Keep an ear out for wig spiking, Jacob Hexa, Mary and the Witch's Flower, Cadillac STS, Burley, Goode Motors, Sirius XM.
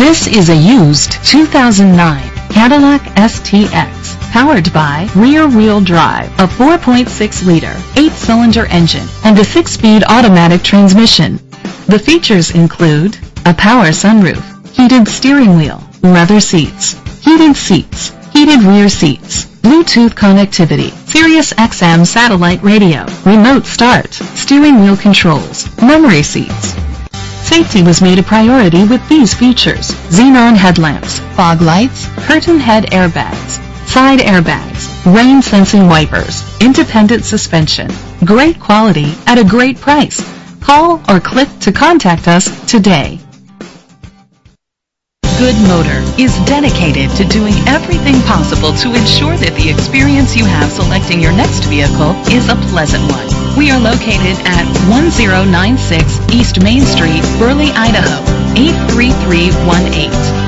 This is a used 2009 Cadillac STS, powered by rear-wheel drive, a 4.6-liter, 8-cylinder engine, and a 6-speed automatic transmission. The features include a power sunroof, heated steering wheel, leather seats, heated rear seats, Bluetooth connectivity, Sirius XM satellite radio, remote start, steering wheel controls, memory seats. Safety was made a priority with these features: xenon headlamps, fog lights, curtain head airbags, side airbags, rain sensing wipers, independent suspension. Great quality at a great price. Call or click to contact us today. Goode Motor is dedicated to doing everything possible to ensure that the experience you have selecting your next vehicle is a pleasant one. We are located at 1096 East Main Street, Burley, Idaho, 83318.